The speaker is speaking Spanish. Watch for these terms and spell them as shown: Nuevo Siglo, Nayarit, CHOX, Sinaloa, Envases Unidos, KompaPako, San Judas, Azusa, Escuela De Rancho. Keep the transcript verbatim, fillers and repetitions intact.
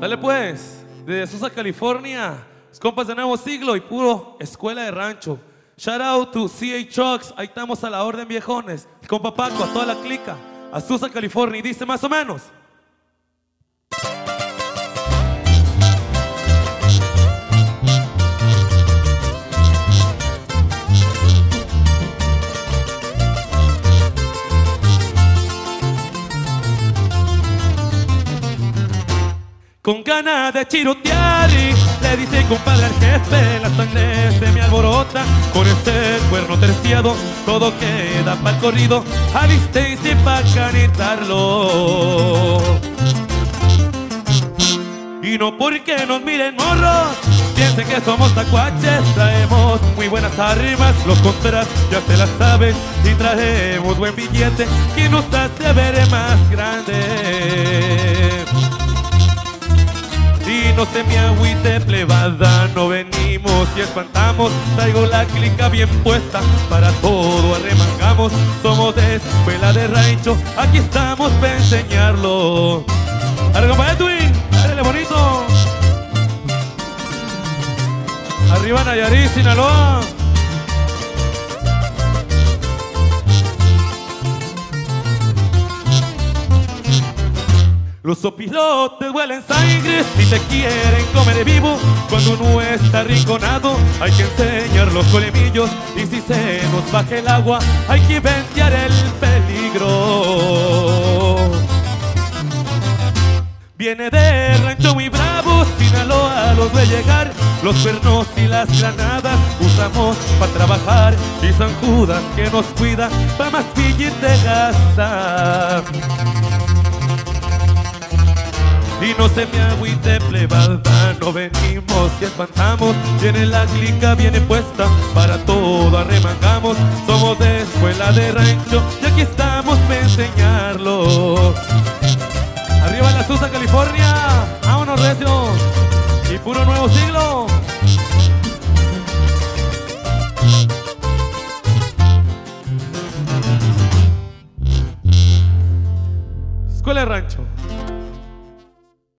Sale pues, desde Azusa, California, los compas de Nuevo Siglo y puro Escuela de Rancho. Shout out to C H O X, ahí estamos a la orden, viejones. El compa Paco, a toda la clica, Azusa, California, y dice más o menos. Con ganas de chirotear y le dice compadre al jefe, la sangre se me alborota. Con este cuerno terciado todo queda pa'l corrido, a distancia y pa' canetarlo. Y no porque nos miren morros, piensen que somos tacuaches. Traemos muy buenas armas, los contras ya se las saben, y traemos buen billete que nos hace ver más grande. Y no se me agüite plebada, no venimos y espantamos. Traigo la clica bien puesta, para todo arremangamos. Somos de Escuela de Rancho, aquí estamos para enseñarlo. Arriba para Edwin, dale bonito. Arriba Nayarit, Sinaloa. Los sopilotes huelen sangre si te quieren comer vivo. Cuando uno está arrinconado hay que enseñar los colmillos, y si se nos baja el agua hay que ventear el peligro. Viene de rancho muy bravo, Sinaloa los ve llegar. Los pernos y las granadas usamos para trabajar, y San Judas que nos cuida pa' más pillir de gastar. Y no se me agüite plebada, no venimos y espantamos. Tiene la clica bien puesta, para todo arremangamos. Somos de Escuela de Rancho y aquí estamos para enseñarlo. Arriba en Azusa, California, vámonos recio y puro Nuevo Siglo.